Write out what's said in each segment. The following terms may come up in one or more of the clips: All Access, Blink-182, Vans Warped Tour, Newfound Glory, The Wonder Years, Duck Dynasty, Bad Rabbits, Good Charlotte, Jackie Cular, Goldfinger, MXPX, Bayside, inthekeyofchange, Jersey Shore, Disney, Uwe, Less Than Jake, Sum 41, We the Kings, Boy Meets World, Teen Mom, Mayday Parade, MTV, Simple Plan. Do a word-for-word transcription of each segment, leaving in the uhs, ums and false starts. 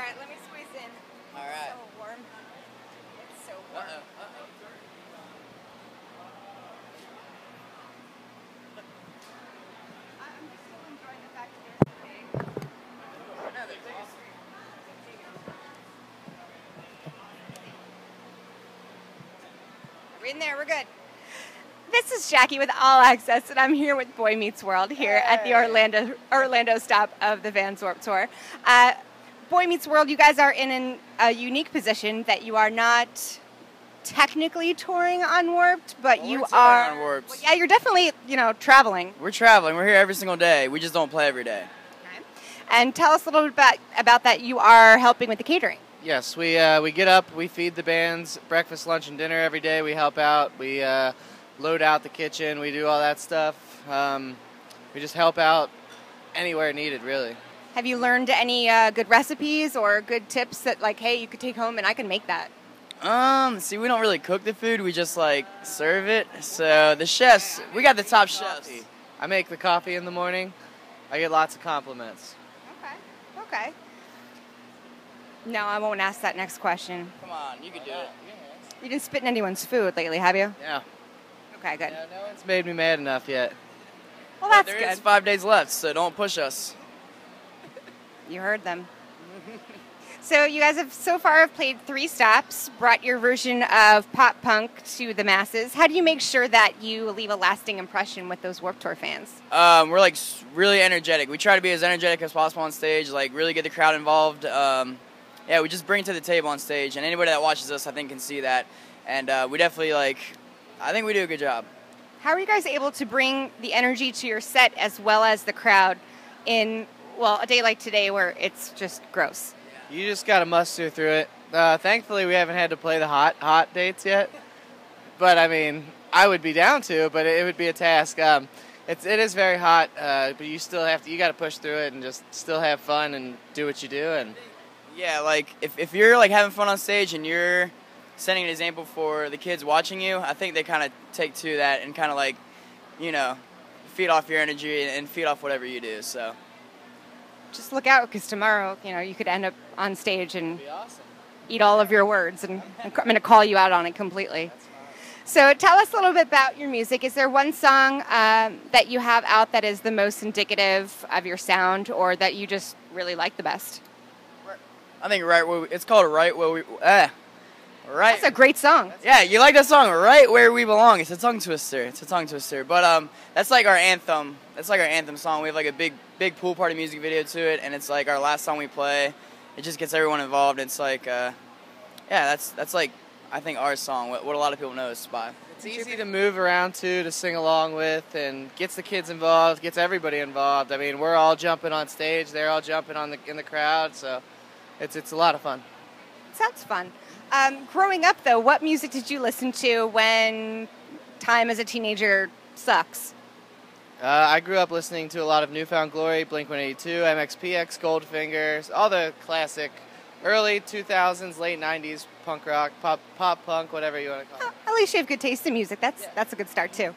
Alright, let me squeeze in. Alright. It's so warm. It's so warm. Uh-oh. Uh-oh. I'm just still enjoying the fact that there's big. No, there's awesome. We're in there, we're good. This is Jackie with All Access, and I'm here with Boy Meets World here hey. at the Orlando Orlando stop of the Vans Warped Tour. Uh, Boy Meets World, you guys are in an, a unique position that you are not technically touring on Warped, but well, you are. On Warped. Well, yeah, you're definitely you know traveling. We're traveling. We're here every single day. We just don't play every day. Okay. And tell us a little bit about, about that. You are helping with the catering. Yes, we uh, we get up, we feed the bands breakfast, lunch, and dinner every day. We help out. We. Uh, load out the kitchen, we do all that stuff. Um, we just help out anywhere needed, really. Have you learned any uh, good recipes or good tips that, like, hey, you could take home and I can make that? Um, see, we don't really cook the food, we just, like, serve it. So the chefs, we got the top chefs. I make the coffee in the morning. I get lots of compliments. Okay, okay. No, I won't ask that next question. Come on, you can do it. You didn't spit in anyone's food lately, have you? Yeah. Okay, good. Yeah, no one's made me mad enough yet. Well, that's good. There is five days left, so don't push us. You heard them. So you guys have so far have played three stops, brought your version of pop punk to the masses. How do you make sure that you leave a lasting impression with those Warped Tour fans? Um, we're like really energetic. We try to be as energetic as possible on stage, like really get the crowd involved. Um, yeah, we just bring it to the table on stage, and anybody that watches us, I think, can see that. And uh, we definitely like. I think we do a good job. How are you guys able to bring the energy to your set as well as the crowd in, well, a day like today where it's just gross? You just got to muster through it. Uh, thankfully, we haven't had to play the hot, hot dates yet. But, I mean, I would be down to, but it would be a task. Um, it's, it is very hot, uh, but you still have to, you got to push through it and just still have fun and do what you do. And yeah, like, if, if you're, like, having fun on stage and you're setting an example for the kids watching you, I think they kind of take to that and kind of like, you know, feed off your energy and feed off whatever you do. So just look out, because tomorrow, you know, you could end up on stage and awesome. eat all of your words, and I'm going to call you out on it completely. So tell us a little bit about your music. Is there one song um, that you have out that is the most indicative of your sound or that you just really like the best? I think right where we, it's called Right Where We... Uh, Right. That's a great song. Yeah, you like that song, Right Where We Belong. It's a tongue twister. It's a tongue twister. But um, that's like our anthem. That's like our anthem song. We have like a big, big pool party music video to it, and it's like our last song we play. It just gets everyone involved. It's like, uh, yeah, that's that's like I think our song. What, what a lot of people know is by. It's easy to move around to, to sing along with, and gets the kids involved, gets everybody involved. I mean, we're all jumping on stage. They're all jumping on the in the crowd. So, it's it's a lot of fun. Sounds fun. Um, growing up, though, what music did you listen to when time as a teenager sucks? Uh, I grew up listening to a lot of Newfound Glory, Blink one eighty-two, M X P X, Goldfinger, all the classic early two thousands, late nineties punk rock, pop, pop punk, whatever you want to call it. At least you have good taste in music. That's yeah. that's a good start too.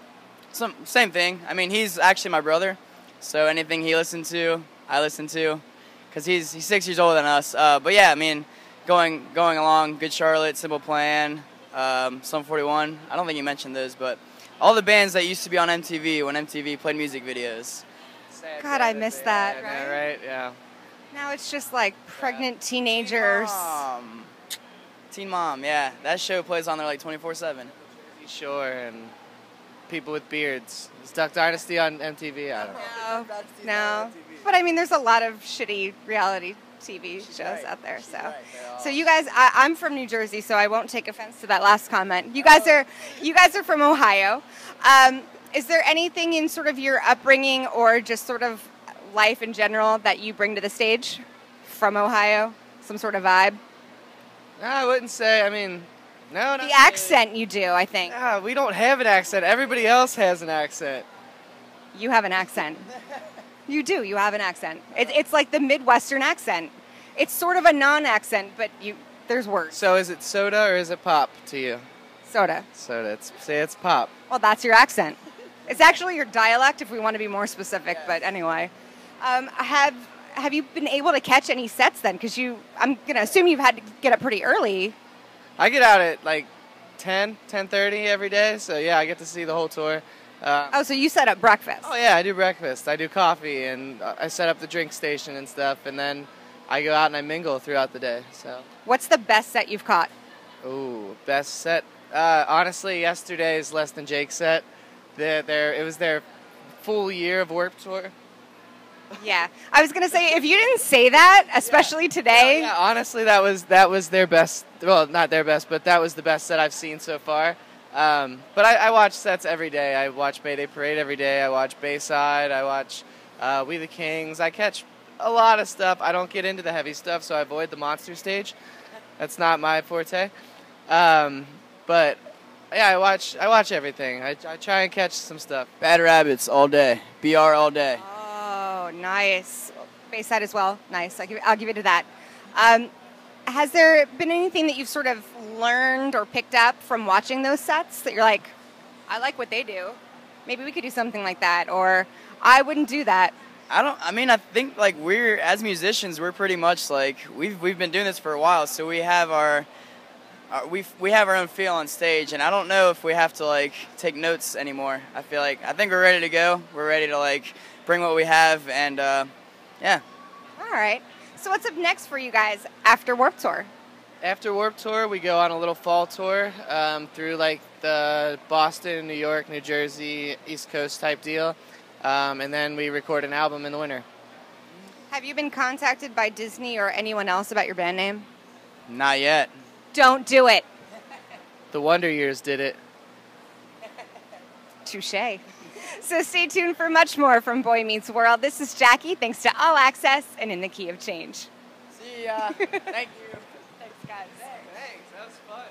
Some same thing. I mean, he's actually my brother, so anything he listened to, I listen to, because he's he's six years older than us. Uh, but yeah, I mean. Going going along, Good Charlotte, Simple Plan, um, Sum forty-one. I don't think you mentioned those, but all the bands that used to be on M T V when M T V played music videos. Sad God, I miss that. Right? Now, right? Yeah. Now it's just like pregnant yeah. teenagers. Teen Mom. Teen Mom, yeah. That show plays on there like twenty-four seven. Jersey Shore and people with beards. Is Duck Dynasty on M T V? I don't know. No, no. But I mean, there's a lot of shitty reality T V She's shows right. out there. She's so right. so you guys, I, I'm from New Jersey, so I won't take offense to that last comment. You guys are you guys are from Ohio. Um, is there anything in sort of your upbringing or just sort of life in general that you bring to the stage from Ohio? Some sort of vibe? No, I wouldn't say. I mean, no. The accent really. You do, I think. No, we don't have an accent. Everybody else has an accent. You have an accent. You do. You have an accent. It, it's like the Midwestern accent. It's sort of a non-accent, but you there's words. So is it soda or is it pop to you? Soda. Soda. It's, say it's pop. Well, that's your accent. It's actually your dialect if we want to be more specific, yeah. but anyway. Um, have have you been able to catch any sets then? Because you, I'm going to assume you've had to get up pretty early. I get out at like ten, ten thirty every day. So, yeah, I get to see the whole tour. Uh, oh, so you set up breakfast. Oh, yeah, I do breakfast. I do coffee, and I set up the drink station and stuff. And then I go out and I mingle throughout the day. So, what's the best set you've caught? Ooh, best set? Uh, honestly, yesterday's Less Than Jake set. They're, they're, it was their full year of Warped Tour. Yeah, I was gonna say if you didn't say that, especially yeah. today. Yeah, yeah, honestly, that was that was their best. Well, not their best, but that was the best set I've seen so far. Um, but I, I watch sets every day. I watch Mayday Parade every day. I watch Bayside. I watch uh, We the Kings. I catch a lot of stuff. I don't get into the heavy stuff, so I avoid the monster stage. That's not my forte. Um, but yeah, I watch. I watch everything. I, I try and catch some stuff. Bad Rabbits all day. B R all day. Oh. Oh, nice. Bayside as well. Nice. I'll give, I'll give it to that. Um, has there been anything that you've sort of learned or picked up from watching those sets that you're like, I like what they do. Maybe we could do something like that, or I wouldn't do that. I don't, I mean, I think like we're, as musicians, we're pretty much like, we've, we've been doing this for a while. So we have our, our we we have our own feel on stage, and I don't know if we have to like take notes anymore. I feel like, I think we're ready to go. We're ready to like, bring what we have, and uh, yeah. All right. So what's up next for you guys after Warped Tour? After Warped Tour, we go on a little fall tour um, through like the Boston, New York, New Jersey, East Coast type deal, um, and then we record an album in the winter. Have you been contacted by Disney or anyone else about your band name? Not yet. Don't do it. The Wonder Years did it. Touché. So stay tuned for much more from Boy Meets World. This is Jackie, thanks to All Access and In the Key of Change. See ya. Thank you. Thanks, guys. Thanks. That was fun.